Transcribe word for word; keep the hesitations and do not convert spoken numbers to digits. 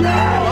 No!